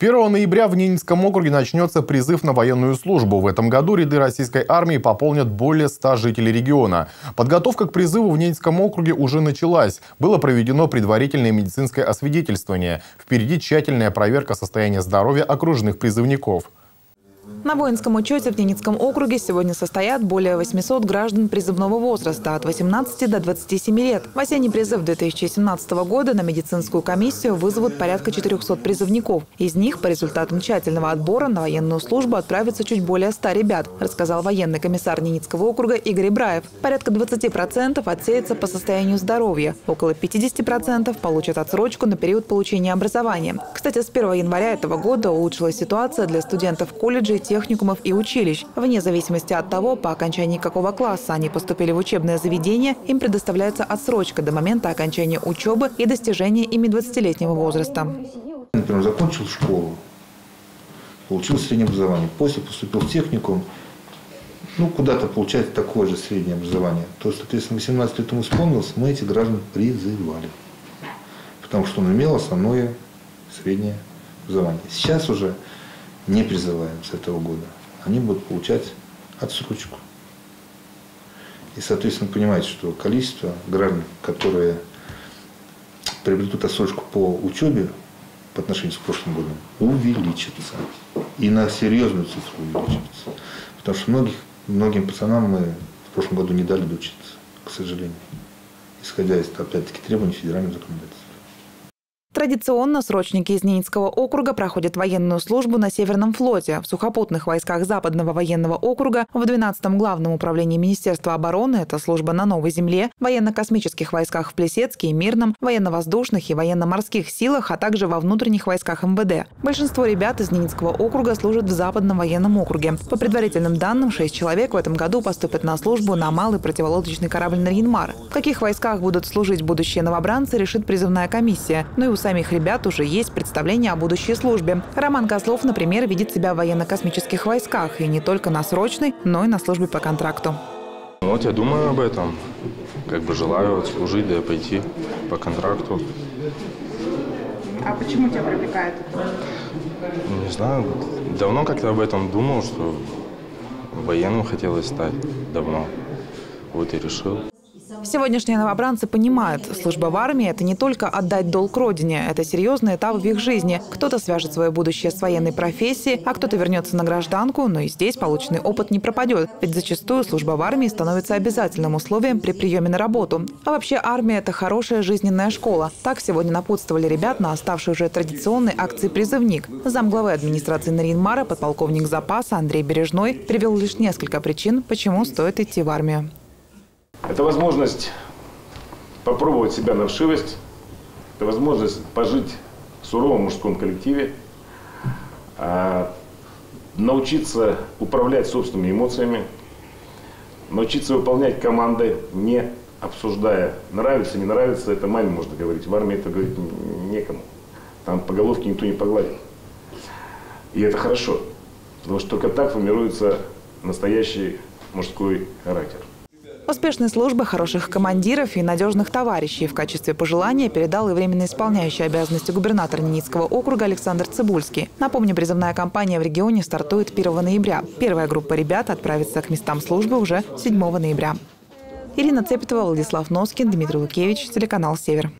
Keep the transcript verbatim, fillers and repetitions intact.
первого ноября в Ненецком округе начнется призыв на военную службу. В этом году ряды российской армии пополнят более ста жителей региона. Подготовка к призыву в Ненецком округе уже началась. Было проведено предварительное медицинское освидетельствование. Впереди тщательная проверка состояния здоровья окружных призывников. На воинском учете в Ненецком округе сегодня состоят более восьмисот граждан призывного возраста от восемнадцати до двадцати семи лет. В осенний призыв две тысячи семнадцатого года на медицинскую комиссию вызовут порядка четырёхсот призывников. Из них по результатам тщательного отбора на военную службу отправятся чуть более ста ребят, рассказал военный комиссар Ненецкого округа Игорь Ибраев. Порядка двадцати процентов отсеется по состоянию здоровья. Около пятидесяти процентов получат отсрочку на период получения образования. Кстати, с первого января этого года улучшилась ситуация для студентов колледжей, техникумов и училищ. Вне зависимости от того, по окончании какого класса они поступили в учебное заведение, им предоставляется отсрочка до момента окончания учебы и достижения ими двадцатилетнего возраста. Например, закончил школу, получил среднее образование, после поступил в техникум, ну, куда-то получается такое же среднее образование. То, что, соответственно, восемнадцать лет ему исполнилось, мы эти граждан призывали, потому что он имел основное среднее образование. Сейчас уже не призываем с этого года, они будут получать отсрочку. И, соответственно, понимаете, что количество граждан, которые приобретут отсрочку по учебе по отношению с прошлым годом, увеличится. И на серьезную цифру увеличится. Потому что многих, многим пацанам мы в прошлом году не дали доучиться, к сожалению, исходя из, опять-таки, требований федерального законодательства. Традиционно срочники из Ненецкого округа проходят военную службу на Северном флоте, в сухопутных войсках Западного военного округа, в двенадцатом главном управлении Министерства обороны – это служба на Новой Земле, военно-космических войсках в Плесецке и Мирном, военно-воздушных и военно-морских силах, а также во внутренних войсках МВД. Большинство ребят из Ненецкого округа служат в Западном военном округе. По предварительным данным, шесть человек в этом году поступят на службу на малый противолодочный корабль «Нарьян-Мар». В каких войсках будут служить будущие новобранцы, решит призывная комиссия. Но и у самих ребят уже есть представление о будущей службе. Роман Козлов, например, видит себя в военно-космических войсках. И не только на срочной, но и на службе по контракту. Вот я думаю об этом. Как бы желаю служить, да пойти по контракту. А почему тебя привлекает? Не знаю. Давно как-то об этом думал, что военным хотелось стать. Давно. Вот и решил. Сегодняшние новобранцы понимают, служба в армии – это не только отдать долг родине, это серьезный этап в их жизни. Кто-то свяжет свое будущее с военной профессией, а кто-то вернется на гражданку, но и здесь полученный опыт не пропадет. Ведь зачастую служба в армии становится обязательным условием при приеме на работу. А вообще армия – это хорошая жизненная школа. Так сегодня напутствовали ребят на оставшей уже традиционной акции «Призывник». Замглавы администрации Нарьян-Мара, подполковник запаса Андрей Бережной привел лишь несколько причин, почему стоит идти в армию. Это возможность попробовать себя на вшивость, это возможность пожить в суровом мужском коллективе, научиться управлять собственными эмоциями, научиться выполнять команды, не обсуждая, нравится, не нравится, это маме можно говорить, в армии это говорить некому. Там по головке никто не погладит. И это хорошо, потому что только так формируется настоящий мужской характер. Успешной службы, хороших командиров и надежных товарищей в качестве пожелания передал и временно исполняющий обязанности губернатора Ненецкого округа Александр Цыбульский. Напомню, призывная кампания в регионе стартует первого ноября. Первая группа ребят отправится к местам службы уже седьмого ноября. Ирина Цепитова, Владислав Носкин, Дмитрий Лукевич, телеканал «Север».